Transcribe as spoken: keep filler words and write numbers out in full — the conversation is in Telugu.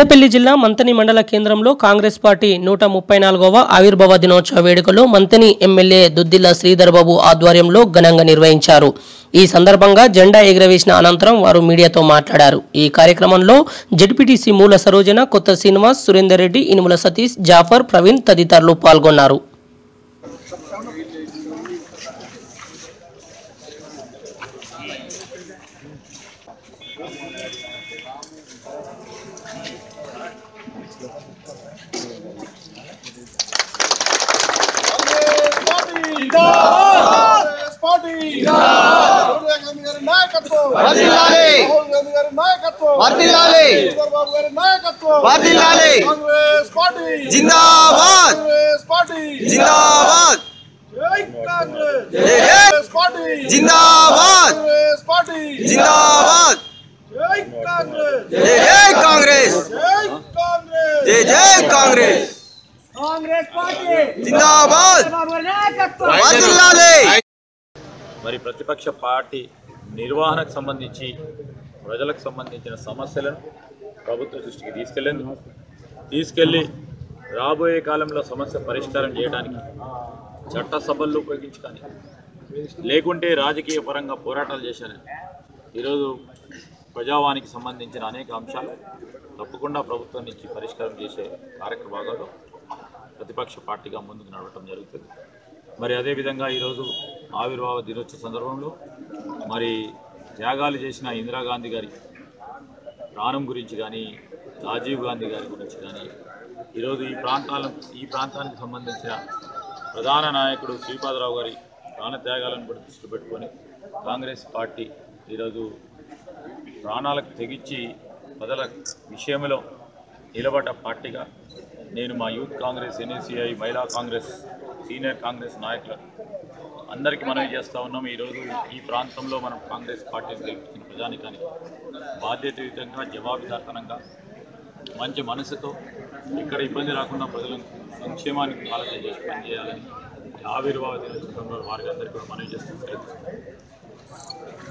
పెద్దపల్లి జిల్లా మంతని మండల కేంద్రంలో కాంగ్రెస్ పార్టీ నూట ముప్పై నాలుగవ ఆవిర్భావ దినోత్సవ వేడుకలు మంతని ఎమ్మెల్యే దుద్దిల శ్రీధర్ బాబు ఆధ్వర్యంలో ఘనంగా నిర్వహించారు. ఈ సందర్భంగా జెండా ఎగురవేసిన అనంతరం వారు మీడియాతో మాట్లాడారు. ఈ కార్యక్రమంలో జెడ్పీటీసీ మూల సరోజన, కొత్త శ్రీనివాస్, సురేందర్ రెడ్డి, ఇనుముల సతీష్, జాఫర్, ప్రవీణ్ తదితరులు పాల్గొన్నారు. कांग्रेस पार्टी जिंदाबाद, कांग्रेस पार्टी जिंदाबाद, कांग्रेस पार्टी जिंदाबाद, कांग्रेस पार्टी जिंदाबाद, जय कांग्रेस, जय कांग्रेस, जय जय कांग्रेस, कांग्रेस पार्टी जिंदाबाद। मरी प्रतिपक्ष पार्टी निर्वहण की संबंधी प्रजा की संबंधी समस्या ప్రభుత్వ దృష్టికి తీసుకెళ్ళింది. తీసుకెళ్ళి రాబోయే కాలంలో సమస్య పరిష్కారం చేయడానికి చట్టసభలు ఉపయోగించుకొని లేకుంటే రాజకీయ పరంగా పోరాటాలు చేశాను. ఈరోజు ప్రజావానికి సంబంధించిన అనేక అంశాలు తప్పకుండా ప్రభుత్వం నుంచి పరిష్కారం చేసే కార్యక్రమాలలో ప్రతిపక్ష పార్టీగా ముందుకు నడవడం జరుగుతుంది. మరి అదేవిధంగా ఈరోజు ఆవిర్భావ దినోత్సవ సందర్భంలో మరి త్యాగాలు చేసిన ఇందిరాగాంధీ గారి ప్రాణం గురించి కానీ, రాజీవ్ గాంధీ గారి గురించి కానీ, ఈరోజు ఈ ప్రాంతాల ఈ ప్రాంతానికి సంబంధించిన ప్రధాన నాయకుడు శ్రీపాదరావు గారి ప్రాణత్యాగాలను కూడా దృష్టి పెట్టుకొని కాంగ్రెస్ పార్టీ ఈరోజు ప్రాణాలకు తెగించి ప్రజల విషయంలో నిలబడ్డ పార్టీగా నేను మా యూత్ కాంగ్రెస్, ఎన్ఎస్సీఐ, మహిళా కాంగ్రెస్, సీనియర్ కాంగ్రెస్ నాయకులు అందరికీ మనవి చేస్తూ ఉన్నాం. ఈరోజు ఈ ప్రాంతంలో మనం కాంగ్రెస్ పార్టీని గెలిపించిన ప్రజానికానికి బాధ్యతాయుతంగా, జవాబుదారితనంగా, మంచి మనసుతో ఇక్కడ ఇబ్బంది రాకుండా ప్రజలను సంక్షేమానికి ఆలోచన చేసి పనిచేయాలని ఆవిర్భావ దినోత్సవంలో వారికి అందరికీ మనవి చేస్తూ తెలుస్తుంది.